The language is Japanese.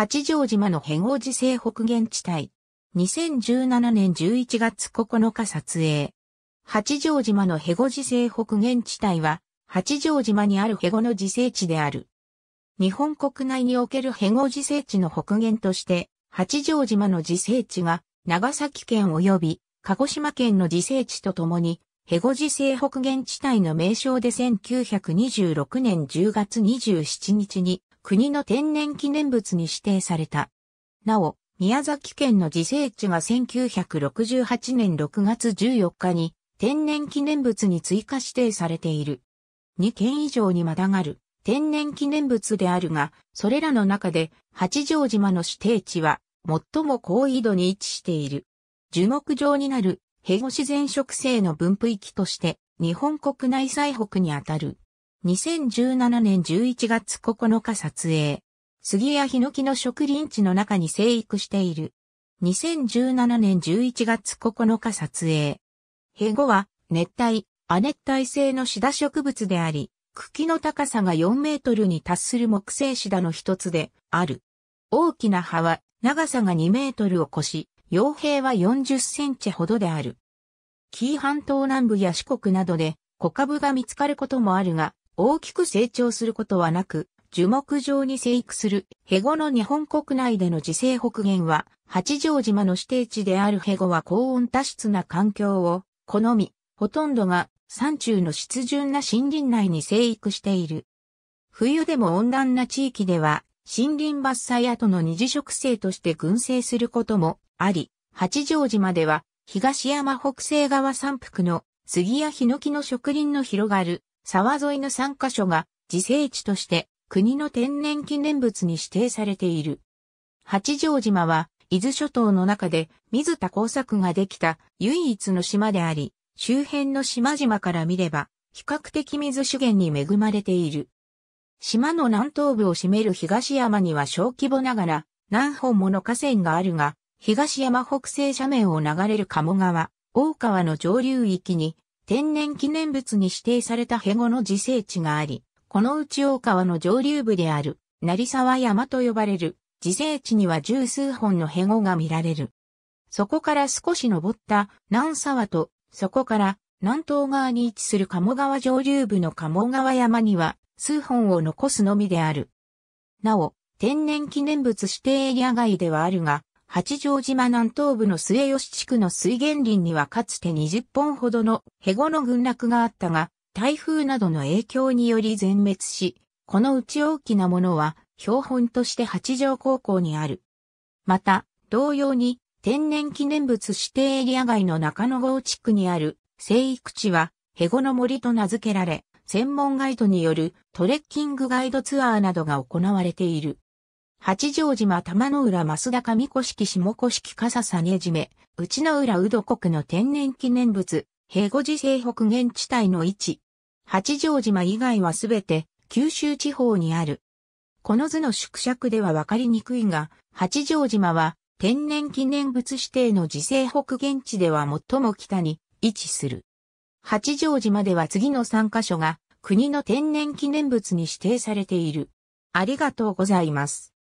八丈島の辺央市西北限地帯。2017年11月9日撮影。八丈島の辺央市西北限地帯は、八丈島にある辺央の自生地である。日本国内における辺央自生地の北限として、八丈島の自生地が、長崎県及び鹿児島県の自生地とともに、辺央市西北限地帯の名称で1926年10月27日に、国の天然記念物に指定された。なお、宮崎県の自生地が1968年6月14日に、天然記念物に追加指定されている。2県以上にまたがる天然記念物であるが、それらの中で八丈島の指定地は最も高緯度に位置している。樹木状になる辺央自然植生の分布域として日本国内最北にあたる。2017年11月9日撮影。杉やヒノキの植林地の中に生育している。2017年11月9日撮影。辺央は熱帯、亜熱帯性のシダ植物であり、茎の高さが4メートルに達する木製シダの一つである。大きな葉は長さが2メートルを超し、葉柄は40センチほどである。紀伊半島南部や四国などで小株が見つかることもあるが、大きく成長することはなく、樹木状に生育する辺央の日本国内での自生北限は、八丈島の指定地である辺央は高温多湿な環境を好み、ほとんどが山中の湿潤な森林内に生育している。冬でも温暖な地域では森林伐採後の二次植生として群生することもあり、八丈島では東山北西側山腹の杉やヒノキの植林の広がる沢沿いの3カ所が自生地として国の天然記念物に指定されている。八丈島は伊豆諸島の中で水田耕作ができた唯一の島であり、周辺の島々から見れば、比較的水資源に恵まれている。島の南東部を占める東山には小規模ながら、何本もの河川があるが、東山北西斜面を流れる鴨川、大川の上流域に、天然記念物に指定された辺央の自生地があり、このうち大川の上流部である、成沢山と呼ばれる、自生地には十数本の辺央が見られる。そこから少し登った南沢と、そこから南東側に位置する鴨川上流部の鴨川山には数本を残すのみである。なお、天然記念物指定エリア外ではあるが、八丈島南東部の末吉地区の水源林にはかつて20本ほどの辺央の群落があったが、台風などの影響により全滅し、このうち大きなものは標本として八丈高校にある。また、同様に、天然記念物指定エリア外の中野郷地区にある生育地は辺央の森と名付けられ、専門ガイドによるトレッキングガイドツアーなどが行われている。八丈島玉の浦増田上甑下甑笠実締内之浦宇土国の天然記念物辺央自生北限地帯の位置。八丈島以外はすべて九州地方にある。この図の縮尺ではわかりにくいが、八丈島は天然記念物指定の自生北限地では最も北に位置する。八丈島では次の3カ所が国の天然記念物に指定されている。ありがとうございます。